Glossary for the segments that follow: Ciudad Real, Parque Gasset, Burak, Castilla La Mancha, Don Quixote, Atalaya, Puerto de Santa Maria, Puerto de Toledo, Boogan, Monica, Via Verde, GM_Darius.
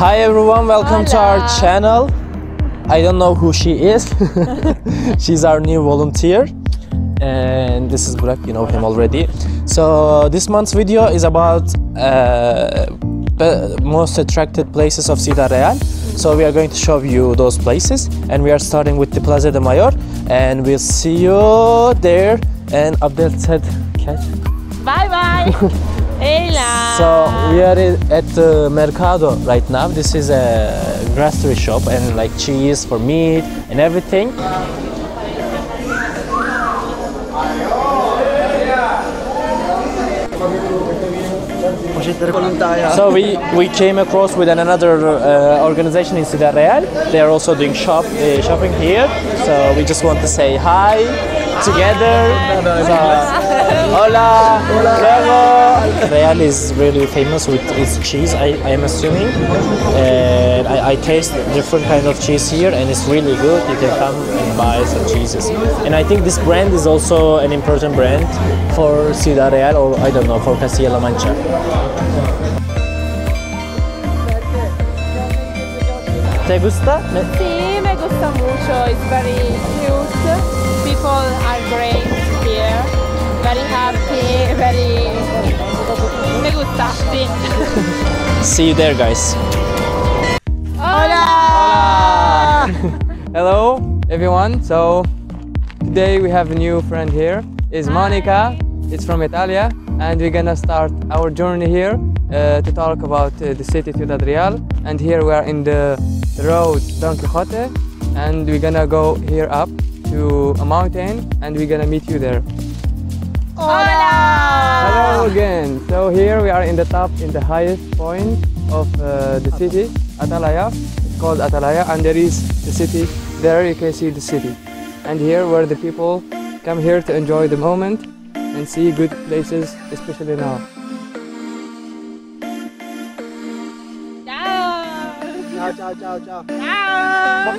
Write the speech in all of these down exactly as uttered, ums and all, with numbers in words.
Hi everyone, welcome Hola. to our channel. I don't know who she is. She's our new volunteer. And this is Burak, you know him already. So this month's video is about uh, most attracted places of Ciudad Real. So we are going to show you those places, and we are starting with the Plaza de Mayor, and we'll see you there. And Abdel said, catch. Bye bye. Ela. So we are at the Mercado right now. This is a grocery shop, and like cheese for meat and everything. So we, we came across with another uh, organization in Ciudad Real. They are also doing shop uh, shopping here. So we just want to say hi together. Hi. So, hola. Hola. Real is really famous with its cheese, I, I am assuming. And I, I taste different kind of cheese here, and it's really good. You can come and buy some cheeses. And I think this brand is also an important brand for Ciudad Real, or I don't know, for Castilla La Mancha. ¿Te gusta? Sí, me gusta mucho. It's very cute. People are great here. Very happy, very... Me gusta, sí. See you there, guys. Hola! Hola. Hello, everyone. So, today we have a new friend here. It's Monica. Hi. It's from Italia. And we're gonna start our journey here uh, to talk about uh, the city Ciudad Real. And here we are in the road Don Quixote, and we're gonna go here up to a mountain, and we're gonna meet you there. Hola! Hello again. So here we are in the top, in the highest point of uh, the city, Atalaya. It's called Atalaya, and there is the city. There you can see the city. And here where the people come here to enjoy the moment and see good places, especially now. Ciao, ciao, ciao, ciao. Ciao.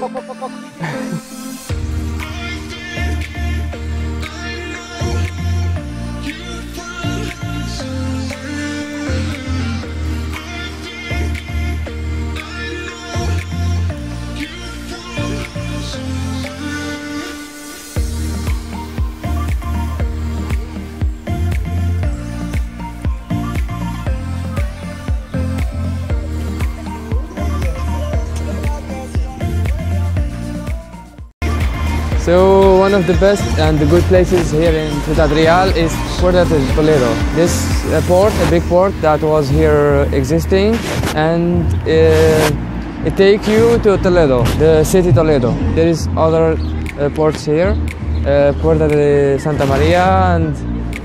So one of the best and the good places here in Ciudad Real is Puerto de Toledo. This uh, port, a big port that was here existing, and uh, it takes you to Toledo, the city Toledo. There is other uh, ports here, uh, Puerto de Santa Maria and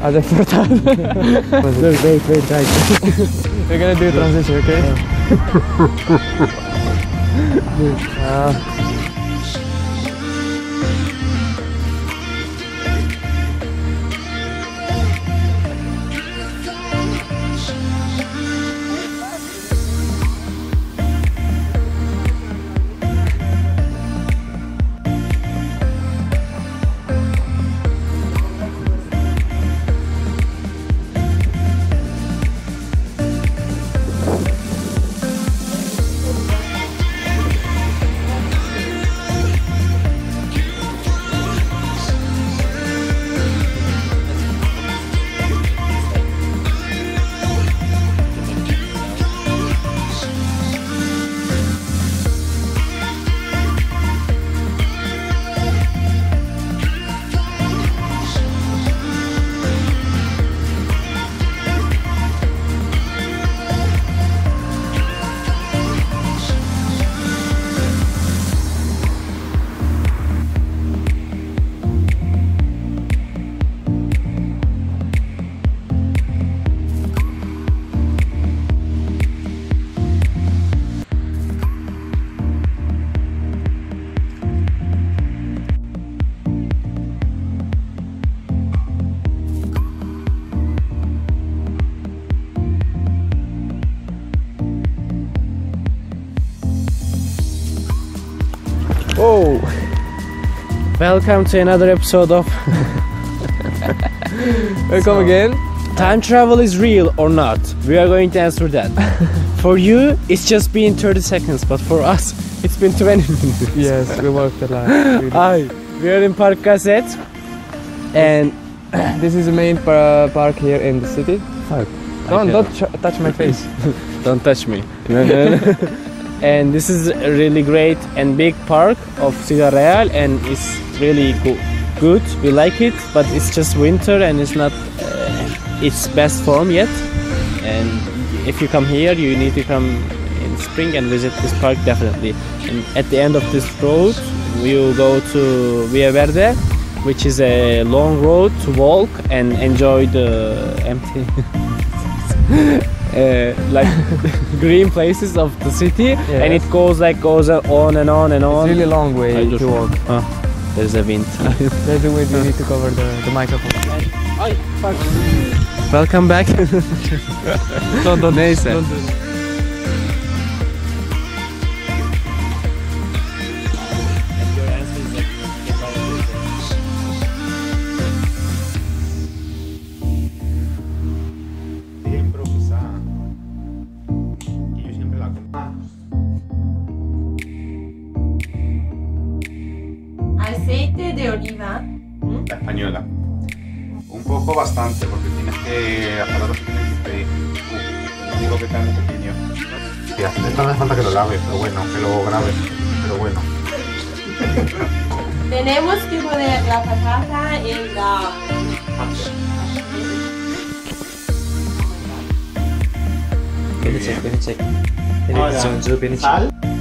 other ports. Wait, wait, wait, guys. We're gonna do a transition, okay? uh, Whoa! Welcome to another episode of... Welcome so, again. Time travel is real or not? We are going to answer that. For you, it's just been thirty seconds, but for us, it's been twenty minutes. Yes, we walked a lot. Really. Hi, we are in Parque Gasset, and this is the main uh, park here in the city. Fuck. Don't, don't touch my face. Don't touch me. And this is a really great and big park of Ciudad Real, and it's really cool. Good, we like it, but it's just winter and it's not uh, its best form yet. And if you come here, you need to come in spring and visit this park definitely. And at the end of this road, we'll go to Via Verde, which is a long road to walk and enjoy the empty, uh, like green places of the city. Yes. And it goes like goes on and on and on. It's really long way to walk. Huh? There's a wind. There's a wind, you need to cover the, the microphone. Ay, fuck. Welcome back. don't, don't, Neyse. Don't do that. Aceite de oliva. ¿Mm? La española. Un poco, bastante, porque tienes que apagar los que tienes que pedir. No digo que está muy pequeño. Esto no hace falta que lo laves, pero bueno, que lo grabes, pero bueno. Tenemos que poner la patata en la... Beni çek, beni çek. Evet, sonucu beni çek.